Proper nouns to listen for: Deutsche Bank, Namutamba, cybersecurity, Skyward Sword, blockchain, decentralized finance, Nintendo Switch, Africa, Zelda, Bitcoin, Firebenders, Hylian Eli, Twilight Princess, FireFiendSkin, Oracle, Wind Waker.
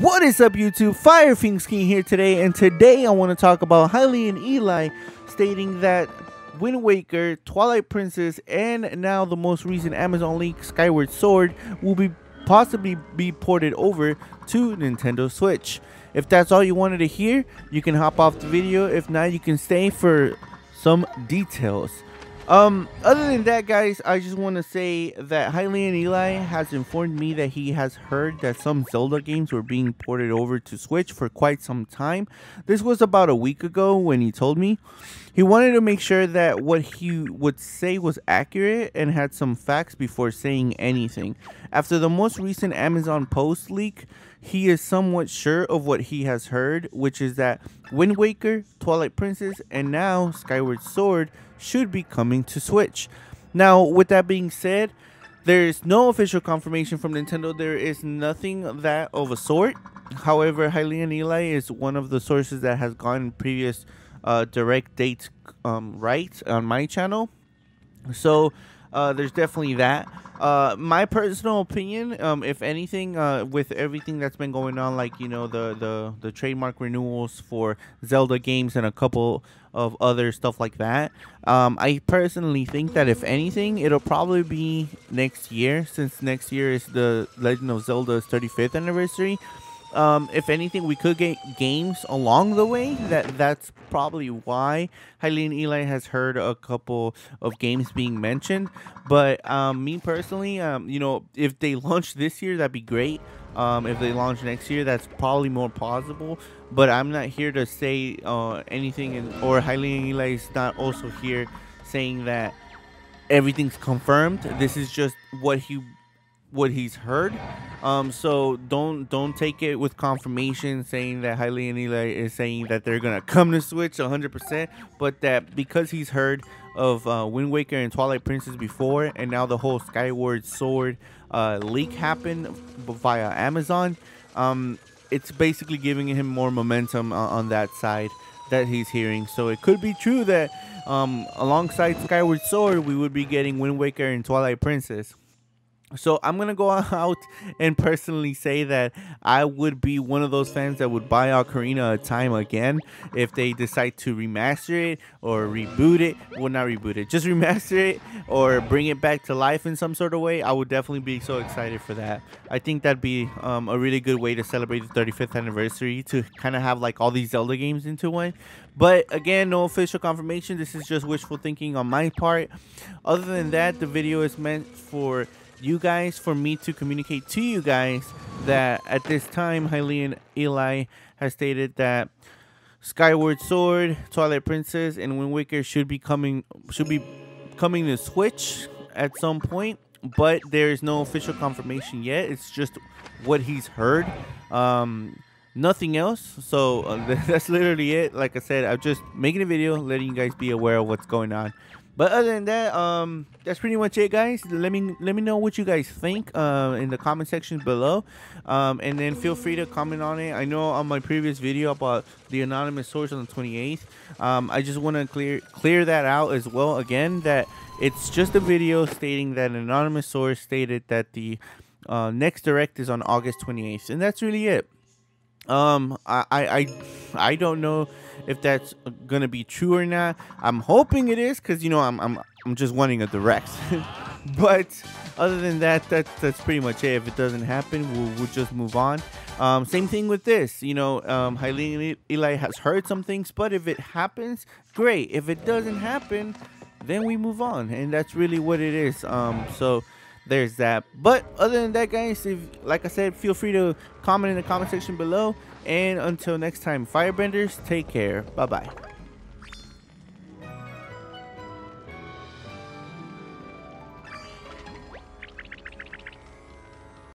What is up, YouTube? FireFiendSkin here today, and today I want to talk about Hylian Eli stating that Wind Waker, Twilight Princess, and now the most recent Amazon leak, Skyward Sword, will be possibly ported over to Nintendo Switch. If that's all you wanted to hear, you can hop off the video. If not, you can stay for some details. Other than that, guys, I just want to say that Hylian Eli has informed me that he has heard that some Zelda games were being ported over to Switch for quite some time. This was about a week ago when he told me. He wanted to make sure that what he would say was accurate and had some facts before saying anything. After the most recent Amazon post leak, he is somewhat sure of what he has heard, which is that Wind Waker, Twilight Princess, and now Skyward Sword should be coming to Switch. Now, with that being said, there is no official confirmation from Nintendo. There is nothing that of a sort. However, Hylian Eli is one of the sources that has gotten previous direct dates right on my channel. So there's definitely that. My personal opinion, if anything, with everything that's been going on, like, you know, the trademark renewals for Zelda games and a couple of other stuff like that, I personally think that if anything, it'll probably be next year, since next year is the Legend of Zelda's 35th anniversary. If anything, we could get games along the way. That's probably why Hylian Eli has heard a couple of games being mentioned. But me personally, you know, if they launch this year, that'd be great. If they launch next year, that's probably more plausible. But I'm not here to say anything, or Hylian Eli is not also here saying that everything's confirmed. This is just what he's heard. So don't take it with confirmation saying that Hylian Eli is saying that they're gonna come to Switch 100%, but that because he's heard of Wind Waker and Twilight Princess before, and now the whole Skyward Sword leak happened via Amazon, it's basically giving him more momentum on that side that he's hearing. So it could be true that alongside Skyward Sword, we would be getting Wind Waker and Twilight Princess. So I'm going to go out and personally say that I would be one of those fans that would buy Ocarina of Time again if they decide to remaster it or reboot it. Well, not reboot it, just remaster it or bring it back to life in some sort of way. I would definitely be so excited for that. I think that'd be a really good way to celebrate the 35th anniversary, to kind of have like all these Zelda games into one. But again, no official confirmation. This is just wishful thinking on my part. Other than that, the video is meant for you guys, for me to communicate to you guys that at this time Hylian Eli has stated that Skyward Sword, Twilight Princess, and Wind Waker should be coming to Switch at some point, but there is no official confirmation yet. It's just what he's heard, nothing else. So that's literally it. Like I said, I'm just making a video letting you guys be aware of what's going on. But other than that, that's pretty much it, guys. Let me know what you guys think in the comment section below, and then feel free to comment on it. I know on my previous video about the anonymous source on the 28th, I just want to clear that out as well. Again, that it's just a video stating that an anonymous source stated that the next direct is on August 28th, and that's really it. I don't know if that's gonna be true or not. I'm hoping it is, because, you know, I'm just wanting a direct. But other than that, that's pretty much it. If it doesn't happen, we'll just move on. Same thing with this, you know. Hylian Eli has heard some things, but if it happens, great. If it doesn't happen, then we move on, and that's really what it is. So there's that. But other than that, guys, if, like I said, feel free to comment in the comment section below. And until next time, Firebenders, take care. Bye-bye.